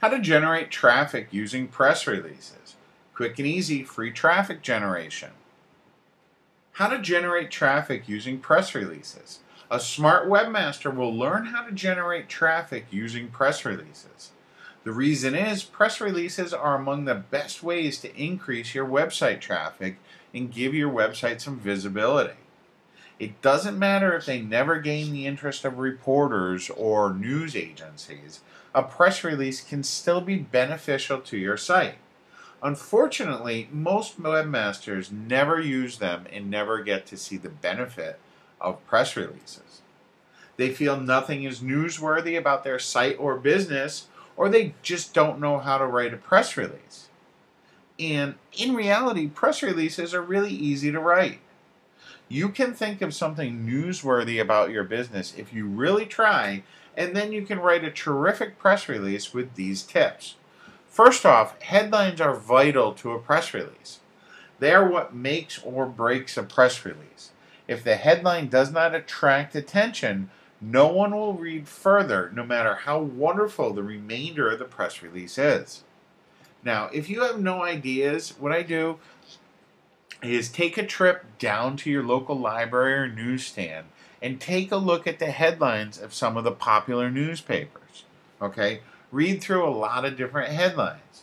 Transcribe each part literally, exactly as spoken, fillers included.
How to generate traffic using press releases. Quick and easy free traffic generation. How to generate traffic using press releases. A smart webmaster will learn how to generate traffic using press releases. The reason is press releases are among the best ways to increase your website traffic and give your website some visibility. It doesn't matter if they never gain the interest of reporters or news agencies, a press release can still be beneficial to your site. Unfortunately, most webmasters never use them and never get to see the benefit of press releases. They feel nothing is newsworthy about their site or business, or they just don't know how to write a press release. And in reality, press releases are really easy to write. You can think of something newsworthy about your business if you really try, and then you can write a terrific press release with these tips. First off, headlines are vital to a press release. They are what makes or breaks a press release. If the headline does not attract attention, no one will read further, no matter how wonderful the remainder of the press release is. Now, if you have no ideas, what I do is take a trip down to your local library or newsstand and take a look at the headlines of some of the popular newspapers. Okay? Read through a lot of different headlines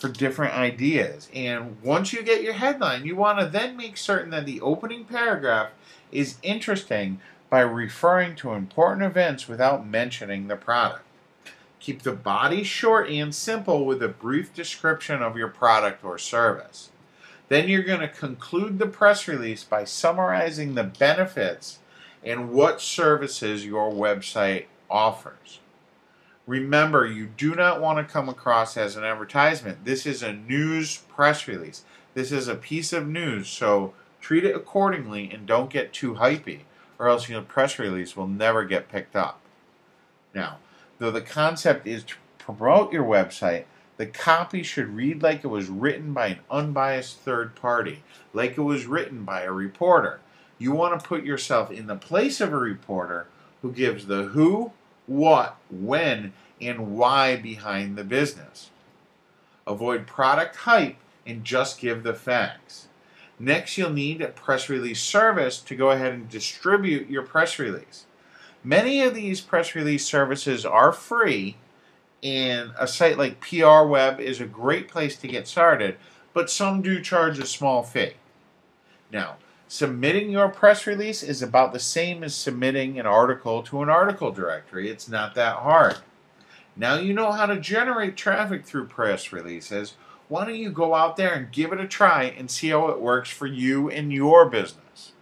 for different ideas. And once you get your headline, you want to then make certain that the opening paragraph is interesting by referring to important events without mentioning the product. Keep the body short and simple with a brief description of your product or service. Then you're going to conclude the press release by summarizing the benefits and what services your website offers. Remember, you do not want to come across as an advertisement. This is a news press release. This is a piece of news, so treat it accordingly and don't get too hypey, or else your press release will never get picked up. Now, though the concept is to promote your website, the copy should read like it was written by an unbiased third party, like it was written by a reporter. You want to put yourself in the place of a reporter who gives the who, what, when, and why behind the business. Avoid product hype and just give the facts. Next, you'll need a press release service to go ahead and distribute your press release. Many of these press release services are free, and a site like PRWeb is a great place to get started, but some do charge a small fee. Now, submitting your press release is about the same as submitting an article to an article directory. It's not that hard. Now you know how to generate traffic through press releases. Why don't you go out there and give it a try and see how it works for you and your business?